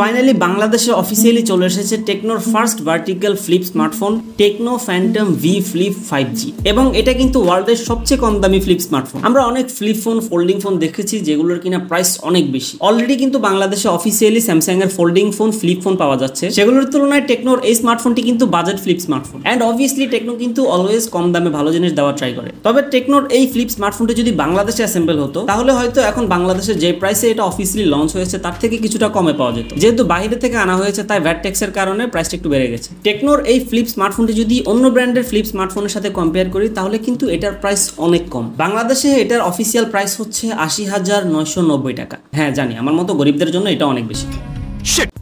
Finally, Bangladesh officially চলে এসেছে টেকনোর first vertical flip smartphone Tecno Phantom V Flip 5G এবং এটা কিন্তু ওয়ার্ল্ডের সবচেয়ে কম দামি ফ্লিপ স্মার্টফোন। আমরা অনেক ফ্লিপ ফোন, ফোল্ডিং ফোন দেখেছি যেগুলোর কিনা প্রাইস অনেক বেশি। অলরেডি কিন্তু বাংলাদেশে অফিসিয়ালি স্যামসাং এর ফোল্ডিং ফোন, ফ্লিপ ফোন পাওয়া যাচ্ছে। সেগুলোর তুলনায় টেকনোর এই স্মার্টফোনটি কিন্তু budget flip smartphone and obviously Tecno কিন্তু অলওয়েজ কম দামে ভালো জিনিস দেওয়া ট্রাই করে। তবে টেকনোর এই ফ্লিপ স্মার্টফোনটি যদি বাংলাদেশে অ্যাসেম্বল হতো তাহলে হয়তো এখন বাংলাদেশে যে প্রাইসে এটা অফিসিয়ালি লঞ্চ হয়েছে তার থেকে কিছুটা কমে পাওয়া যেত। যেহেতু বাইরে থেকে আনা হয়েছে তাই ভ্যাট ট্যাক্সের কারণে প্রাইসটা একটু বেড়ে গেছে। টেকনোর এই ফ্লিপ স্মার্টফোনটি যদি অন্য ব্র্যান্ডের ফ্লিপ স্মার্টফোনের সাথে কম্পেয়ার করি তাহলে কিন্তু এটার প্রাইস অনেক কম। বাংলাদেশে এটার অফিসিয়াল প্রাইস হচ্ছে ৮০,৯৯০ টাকা। হ্যাঁ জানি, আমার মতো গরিবদের জন্য এটা অনেক বেশি।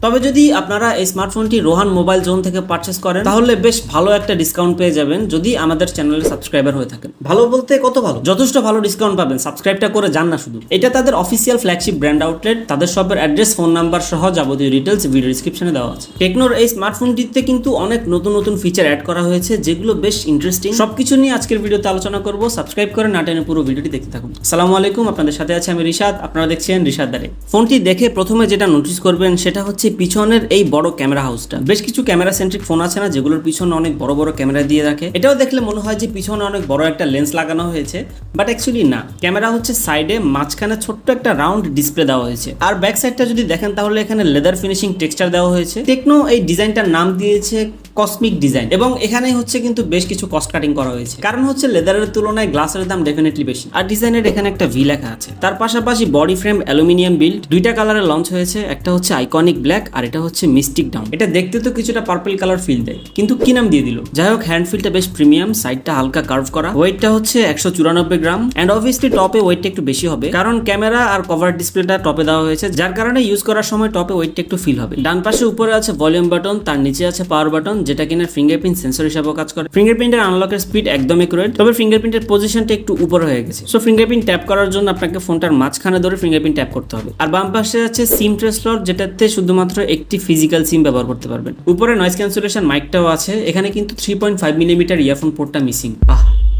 তবে যদি আপনারা এই স্মার্টফোনটি রোহান মোবাইল জোন থেকে পারচেস করেন তাহলে বেশ ভালো একটা ডিসকাউন্ট পেয়ে যাবেন যদি আমাদের চ্যানেলের সাবস্ক্রাইবার হয়ে থাকেন। ভালো বলতে কত ভালো, যথেষ্ট ভালো ডিসকাউন্ট পাবেন। সাবস্ক্রাইবটা করে যান না শুধু। এটা তাদের অফিসিয়াল ফ্ল্যাগশিপ ব্র্যান্ড আউটলেট, তাদের শপের অ্যাড্রেস, ফোন নাম্বার সহ যাবতীয় ডিটেলস ভিডিও ডিসক্রিপশনে দেওয়া আছে। টেকনোর এই স্মার্টফোনটিতে কিন্তু অনেক নতুন নতুন ফিচার অ্যাড করা হয়েছে যেগুলো বেশ ইন্টারেস্টিং। সবকিছু নিয়ে আজকের ভিডিওতে আলোচনা করবো। সাবস্ক্রাইব করে না টেনে পুরো ভিডিওটি দেখতে থাকুন। আসসালামু আলাইকুম, আপনাদের সাথে আছে আমি রিশাদ, আপনারা দেখছেন রিশাদ দারে। ফোনটি দেখে প্রথমে যেটা নোটিস করবেন সেটা হচ্ছে পিছনের এই বড় ক্যামেরা হাউসটা। বেশ কিছু ক্যামেরা সেন্ট্রিক ফোন আছে না যেগুলোর পিছনে অনেক বড় বড় ক্যামেরা দিয়ে রাখে, এটাও দেখলে মনে হয় যে পিছনে অনেক বড় একটা লেন্স লাগানো হয়েছে, বাট অ্যাকচুয়ালি না, ক্যামেরা হচ্ছে সাইডে মাঝখানে ছোট্ট একটা রাউন্ড ডিসপ্লে দেওয়া হয়েছে। আর ব্যাক সাইডটা যদি দেখেন তাহলে এখানে লেদার ফিনিশিং টেক্সচার দেওয়া হয়েছে। টেকনো এই ডিজাইনটার নাম দিয়েছে কসমিক ডিজাইন এবং এখানেই হচ্ছে কিন্তু বেশ কিছু কস্ট কাটিং করা হয়েছে, কারণ হচ্ছে লেদারের তুলনায় গ্লাসের দাম ডেফিনেটলি বেশি। আর ডিজাইনের এখানে একটা ভি লেখা আছে। তার পাশাপাশি বডি ফ্রেম অ্যালুমিনিয়াম বিল্ড, দুইটা কালারে লঞ্চ হয়েছে, একটা হচ্ছে আইকনিক ব্ল্যাক আর এটা হচ্ছে মিস্টিক ডাউন। এটা দেখতে তো কিছুটা পার্পল কালার ফিল দেয় কিন্তু কি নাম দিয়ে দিল। যাই হোক, হ্যান্ড ফিলটা বেশ প্রিমিয়াম, সাইডটা হালকা কার্ভ করা, ওয়েটটা হচ্ছে ১৯৪ গ্রাম অ্যান্ড অবভিয়াসলি টপে ওয়েটটা একটু বেশি হবে কারণ ক্যামেরা আর কভার ডিসপ্লেটা টপে দেওয়া হয়েছে, যার কারণে ইউজ করার সময় টপে ওয়েটটা একটু ফিল হবে। ডান পাশে উপরে আছে ভলিউম বাটন, তার নিচে আছে পাওয়ার বাটন যেটা কিনা ফিঙ্গারপ্রিন্ট সেন্সর হিসেবেও কাজ করে। ফিঙ্গারপ্রিন্টের আনলকের স্পিড একদম একুরেট, তবে ফিঙ্গারপ্রিন্টের পজিশনটা একটু উপরে হয়ে গেছে। সো ফিঙ্গারপ্রিন্ট ট্যাপ করার জন্য আপনাকে ফোনটার মাঝখানে ধরে ফিঙ্গারপ্রিন্ট ট্যাপ করতে হবে। আর বাম পাশে আছে সিম ট্রে স্লট যেটাতে শুধুমাত্র একটি ফিজিক্যাল সিম ব্যবহার করতে পারবেন। উপরে নয়েজ ক্যান্সেলেশন মাইকটাও আছে। এখানে কিন্তু 3.5 মিলিমিটার ইয়ারফোন পোর্টটা মিসিং।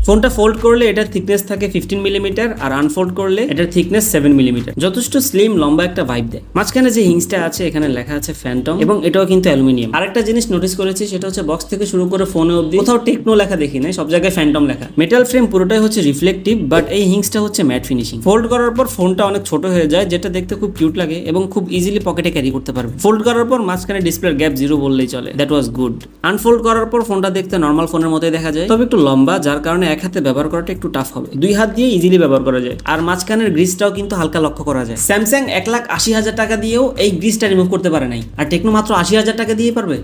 ফোনটা ফোল্ড করলে এটার থিকনেস থাকে 15 মিলিমিটার আর আনফোল্ড করলে এটার থিকনেস 7 মিলিমিটার। যথেষ্ট স্লিম, লম্বা একটা ভাইব দেয়। মাঝখানে যে হিংসটা আছে এখানে লেখা আছে ফ্যান্টম এবং এটাও কিন্তু অ্যালুমিনিয়াম। আরেকটা জিনিস নোটিস করেছি সেটা হচ্ছে বক্স থেকে শুরু করে ফোনে অবধি কোথাও টেকনো লেখা দেখি নাই, সব জায়গায় ফ্যান্টম লেখা। মেটাল ফ্রেম পুরোটাই হচ্ছে রিফ্লেকটিভ, বাট এই হিংসটা হচ্ছে ম্যাট ফিনিশিং। ফোল্ড করার পর ফোনটা অনেক ছোট হয়ে যায় যেটা দেখতে খুব কিউট লাগে এবং খুব ইজিলি পকেটে ক্যারি করতে পারবে। ফোল্ড করার পর মাঝখানে ডিসপ্লের গ্যাপ 0 বললেই চলে। That was good. আনফোল্ড করার পর ফোনটা দেখতে নর্মাল ফোনের মতোই দেখা যায়, তবে একটু লম্বা, যার কারণে এক হাতে ব্যবহার করাটা একটু টাফ হবে। দুই হাত দিয়ে ইজিলি ব্যবহার করা যায়। আর মাঝখানের গ্রিজটাও কিন্তু হালকা লক্ষ্য করা যায়। স্যামসাং 1,80,000 টাকা দিয়েও এই গ্রিজটা রিমুভ করতে পারে নাই, আর টেকনো মাত্র 80,000 টাকা দিয়ে পারবে।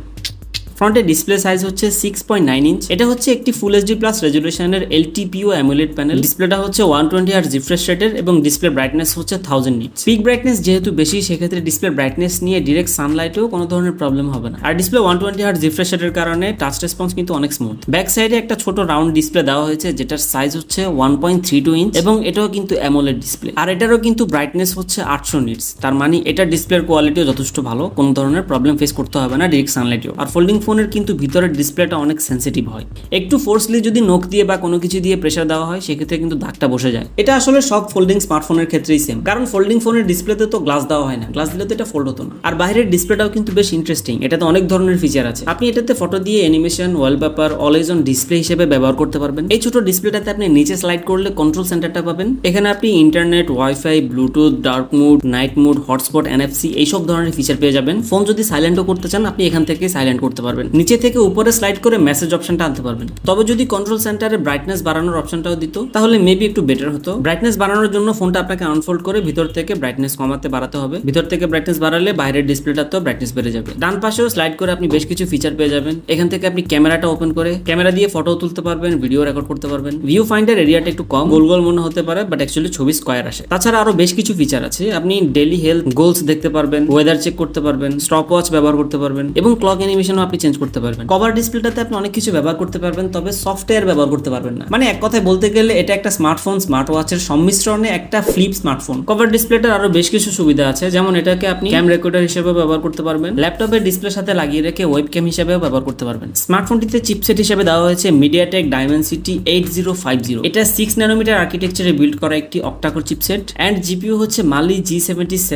ফ্রন্টের ডিসপ্লে সাইজ হচ্ছে 6.9 ইঞ্চ। এটা হচ্ছে একটি ফুল এইচডি প্লাস রেজুলেশনের LTPO AMOLED প্যানেল। ডিসপ্লেটা হচ্ছে 120Hz রিফ্রেশ রেটের এবং ডিসপ্লে ব্রাইটনেস হচ্ছে 1000 নিটস। পিক ব্রাইটনেস যেহেতু বেশি, সেক্ষেত্রে ডিসপ্লে ব্রাইটনেস নিয়ে ডিরেক্ট সানলাইটেও কোনো ধরনের প্রবলেম হবে না। আর ডিসপ্লে 120Hz রিফ্রেশ রেটের কারণে টাচ রেসপন্স কিন্তু অনেক স্মুথ। ব্যাক সাইডে একটা ছোট রাউন্ড ডিসপ্লে দেওয়া হয়েছে যেটার সাইজ হচ্ছে 1.32 ইঞ্চ এবং এটাও কিন্তু AMOLED ডিসপ্লে। আর এটারও কিন্তু ব্রাইটনেস হচ্ছে 800 নিটস। তার মানে এটা ডিসপ্লের কোয়ালিটিও যথেষ্ট ভালো, কোনো ধরনের প্রবলেম ফেস করতে হবে না ডিরেক্ট সানলাইটেও। আর ফোল্ডিং ফোনের কিন্তু ভিতরের ডিসপ্লেটা অনেক সেন্সিটিভ হয়, একটু ফোর্সলি যদি নখ দিয়ে বা কোনো কিছু দিয়ে প্রেসার দেওয়া হয় সেক্ষেত্রে কিন্তু দাগটা বসে যায়। এটা আসলে সব ফোল্ডিং স্মার্টফোনের ক্ষেত্রেই সেম, কারণ ফোল্ডিং ফোনের ডিসপ্লেতে তো গ্লাস দেওয়া হয় না, গ্লাস দিলে তো এটা ফোল্ড হতো না। আর বাইরের ডিসপ্লেটাও কিন্তু বেশ ইন্টারেস্টিং, এটাতে অনেক ধরনের ফিচার আছে। আপনি এটাতে ফটো দিয়ে animation, wallpaper, always on display হিসেবে ব্যবহার করতে পারবেন। এই ছোট ডিসপ্লেটাতে আপনি নিচে স্লাইড করলে কন্ট্রোল সেন্টারটা পাবেন। এখানে আপনি internet, wifi, Bluetooth, dark mode, night mode, hotspot, NFC এইসব ধরনের ফিচার পেয়ে যাবেন। ফোন যদি সাইলেন্টও করতে চান আপনি এখান থেকে সাইলেন্ট করতে পারবেন। নিচে থেকে উপরে স্লাইড করে মেসেজ অপশনটা আনতে পারবেন। তবে যদি কন্ট্রোল সেন্টারে ব্রাইটনেস বাড়ানোর অপশনটাও দিত তাহলে মেবি একটু বেটার হতো। ব্রাইটনেস বাড়ানোর জন্য ফোনটা আপনাকে আনফোল্ড করে ভিতর থেকে ব্রাইটনেস কমাতে বাড়াতে হবে। ভিতর থেকে ব্রাইটনেস বাড়ালে বাইরের ডিসপ্লেটা তো ব্রাইটনেস বেড়ে যাবে। ডান পাশেও স্লাইড করে আপনি বেশ কিছু ফিচার পেয়ে যাবেন। এখান থেকে আপনি ক্যামেরাটা ওপেন করে ক্যামেরা দিয়ে ফটো তুলতে পারবেন, ভিডিও রেকর্ড করতে পারবেন। ভিউ ফাইন্ডার এরিয়াটা একটু কম, গোল গোল মনে হতে পারে, বাট অ্যাকচুয়ালি ছবি স্কোয়ার আসে। তাছাড়া আরো বেশ কিছু ফিচার আছে। আপনি ডেইলি হেলথ গোলস দেখতে পারবেন, ওয়েদার চেক করতে পারবেন, স্টপ ওয়াচ ব্যবহার করতে পারবেন এবং ক্লক অ্যানিমেশনও আপনি চেঞ্জ করতে পারবেন। কভার ডিসপ্লেটাতে আপনি অনেক কিছু ব্যবহার করতে পারবেন, তবে সফটওয়্যার ব্যবহার করতে পারবেন না। মানে এক কথায় বলতে গেলে এটা একটা স্মার্টফোন স্মার্ট ওয়াচের সম্মিশ্রণে একটা ফ্লিপ স্মার্টফোন। কভার ডিসপ্লেটার আরো বেশ কিছু সুবিধা আছে, যেমন এটাকে আপনি ক্যাম রেকর্ডার হিসেবে ব্যবহার করতে পারবেন, ল্যাপটপের ডিসপ্লের সাথে লাগিয়ে রেখে ওয়েব ক্যাম হিসেবেও ব্যবহার করতে পারবেন। স্মার্টফোনটিতে চিপসেট হিসেবে দেওয়া হয়েছে MediaTek Dimensity 8050। এটা 6 ন্যানোমিটার আর্কিটেকচারে বিল্ড করা একটি অক্টাকোর চিপসেট এন্ড জিপিইউ হচ্ছে Mali G77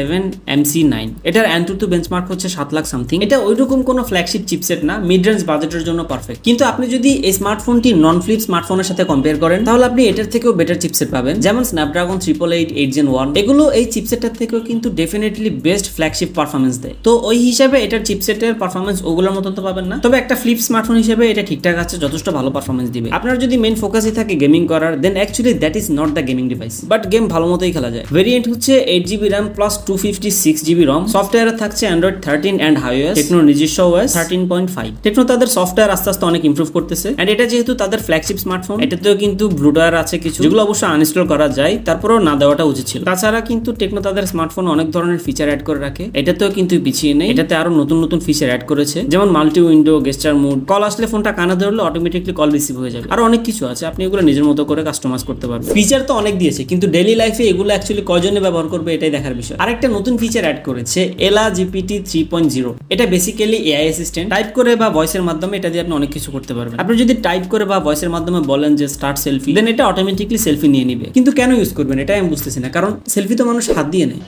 MC9। এটার Antutu বেঞ্চমার্ক হচ্ছে 7 লাখ সামথিং। এটা ওইরকম কোনো ফ্ল্যাগশিপ চিপসেট না, মিড রেঞ্জ বাজেটের জন্য পারফেক্ট। কিন্তু আপনি যদি এই স্মার্টফোনটি নন ফ্লিপ স্মার্টফোনের সাথে কম্পেয়ার করেন তাহলে আপনি এটার থেকেও বেটার চিপসেট পাবেন, যেমন Snapdragon 8 Gen 1। এগুলো এই চিপসেটটার থেকেও কিন্তু ডেফিনেটলি বেস্ট ফ্ল্যাগশিপ পারফরমেন্স দেয়। তো ওই হিসাবে এটার চিপসেটের পারফরমেন্স ওগুলোর মতো তো পাবেন না, তবে একটা ফ্লিপ স্মার্টফোন হিসেবে এটা ঠিকঠাক আছে, যথেষ্ট ভালো পারফরমেন্স দিবে। আপনার যদি মেইন ফোকাসই থাকে গেমিং করার, then actually that is not the gaming device, but game ভালো মতোই খেলা যায়। ভেরিয়েন্ট হচ্ছে 8GB RAM plus 256GB ROM। সফটওয়্যারে থাকছে Android 13 এন্ড HiOS, টেকনোর নিজস্ব OS 13.5। টেকনো তাদের সফটওয়্যার আস্তে আস্তে অনেক ইমপ্রুভ করতেছে এন্ড এটা যেহেতু তাদের ফ্ল্যাগশিপ স্মার্টফোন, এটাতেও কিন্তু ব্লুটুথ আছে কিছু, যেগুলো অবশ্য আনইনস্টল করা যায়, তারপরেও না দেওয়াটা উচিত ছিল। তাছাড়া কিন্তু টেকনো তাদের স্মার্টফোন অনেক ধরনের ফিচার অ্যাড করে রাখে, এটাতেও কিন্তু পিছিয়ে নেই, এটাতে আরো নতুন নতুন ফিচার অ্যাড করেছে, যেমন multi window, gesture mode, call আসলে ফোনটা কানে ধরলে অটোমেটিকলি কল রিসিভ হয়ে যাবে। আর অনেক কিছু আছে, আপনি এগুলো নিজের মতো করে কাস্টমাইজ করতে পারবেন। ফিচার তো অনেক দিয়েছে, কিন্তু ডেইলি লাইফে এগুলো অ্যাকচুয়ালি কজনে ব্যবহার করবে এটাই দেখার বিষয়। আর একটা নতুন ফিচার অ্যাড করেছে এলা GPT 3.0। এটা বেসিক্যালি AI অ্যাসিস্ট্যান্ট। টাইপ করে বা ভয়েসের মাধ্যমে এটা দিয়ে আপনি অনেক কিছু করতে পারবেন। আপনি যদি টাইপ করে বা ভয়েসের মাধ্যমে বলেন যে স্টার্ট সেলফি, দেন এটা অটোমেটিকলি সেলফি নিয়ে নেবে। কিন্তু কেন ইউজ করবেন এটা আমি বুঝতেছি না, কারণ সেলফি তো মানুষ হাত দিয়ে নেয়।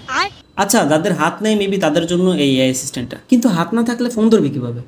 আচ্ছা, যাদের হাত নেই মেবি তাদের জন্য এই AI অ্যাসিস্ট্যান্টটা, কিন্তু হাত না থাকলে ফোন ধরবে কিভাবে?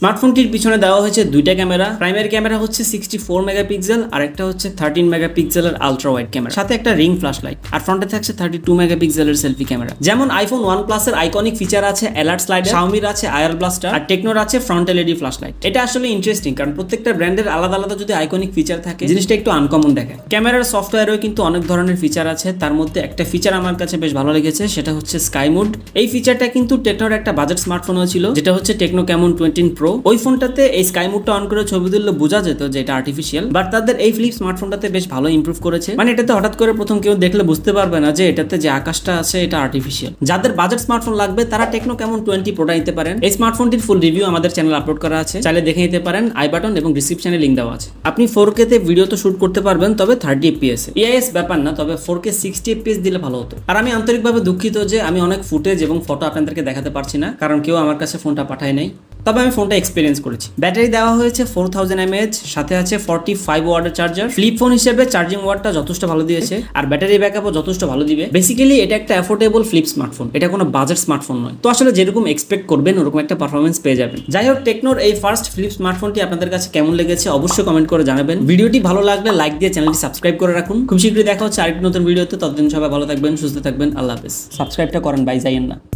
স্মার্টফোনটির পিছনে দেওয়া হয়েছে 2টা ক্যামেরা। প্রাইমারি ক্যামেরা হচ্ছে 64 মেগাপিক্সেল আর একটা হচ্ছে 13 মেগাপিক্সেলের আলট্রা ওয়াইড ক্যামেরা, সাথে একটা রিং ফ্ল্যাশ লাইট। আর ফ্রন্টে থাকছে 32 মেগাপিক্সেলের সেলফি ক্যামেরা। যেমন আইফোন 1 প্লাস এর আইকনিক ফিচার আছে অ্যালার্ট স্লাইডার, শাওমির আছে আয়ার ব্লাস্টার, আর টেকনোর আছে ফ্রন্ট LED ফ্ল্যাশ লাইট। এটা আসলে ইন্টারেস্টিং, কারণ প্রত্যেকটা ব্র্যান্ডের আলাদা আলাদা যদি আইকনিক ফিচার থাকে জিনিসটা একটু আনকমন দেখায়। ক্যামেরার সফটওয়্যারেও কিন্তু অনেক ধরনের ফিচার আছে, তার মধ্যে একটা ফিচার আমার কাছে বেশ ভালো লেগেছে, সেটা হচ্ছে SkyMood। এই ফিচারটা কিন্তু টেকনোর একটা বাজেট স্মার্টফোনও ছিল, যেটা হচ্ছে Tecno Camon 20 Pro। ওই ফোনটাতে এই স্কাইমুডটা অন করে ছবি তুললে বোঝা যেত যে এটা আর্টিফিশিয়াল, বাট তাদের এই ফ্লিপ স্মার্টফোনটাতে বেশ ভালো ইমপ্রুভ করেছে। মানে এটাতে হঠাৎ করে প্রথম কেউ দেখলে বুঝতে পারবে না যে এটাতে যে আকাশটা আছে এটা আর্টিফিশিয়াল। যাদের বাজেট স্মার্টফোন লাগবে তারা টেকনো ক্যামন 20 Pro নিতে পারেন। এই স্মার্টফোনটির ফুল রিভিউ আমাদের চ্যানেল আপলোড করা আছে, চাইলে দেখে নিতে পারেন। আই বাটন এবং ডেসক্রিপশনে লিংক দেওয়া আছে। আপনি 4K তে ভিডিও তো শুট করতে পারবেন, তবে 30 FPS। AIS ব্যাপার না, তবে 4K 60 FPS দিলে ভালো হতো। আর আমি আন্তরিকভাবে দুঃখিত যে আমি অনেক ফুটেজ এবং ফটো আপনাদেরকে দেখাতে পারছি না, কারণ কেউ আমার কাছে ফোনটা পাঠায় নাই, তবে আমি ফোনটা এক্সপিরিয়েন্স করেছি। ব্যাটারি দেওয়া হয়েছে 4000 mAh, সাথে আছে 45 ওয়াটের চার্জার। ফ্লিপ ফোন হিসেবে চার্জিং ওয়াটটা যথেষ্ট ভালো দিয়েছে, আর ব্যাটারি ব্যাকআপও যথেষ্ট ভালো দিবে। বেসিক্যালি এটা একটা অ্যাফোর্ডেবল ফ্লিপ স্মার্টফোন, এটা কোনো বাজেট স্মার্টফোন নয়, তো আসলে যেরকম এক্সপেক্ট করবেন ওরকম একটা পারফরমেন্স পেয়ে যাবেন। যাই হোক, টেকনোর এই ফার্স্ট ফ্লিপ স্মার্টফোনটি আপনাদের কাছে কেমন লেগেছে অবশ্যই কমেন্ট করে জানাবেন। ভিডিওটি ভালো লাগলে লাইক দিয়ে চ্যানেলটি সাবস্ক্রাইব করে রাখুন। খুব শীঘ্রই দেখা হচ্ছে আরেকটি নতুন ভিডিওতে, ততদিন সবাই ভালো থাকবেন, সুস্থ থাকবেন, আল্লাহ হাফেজ। সাবস্ক্রাইবটা করেন, বাই যাইয়েন না।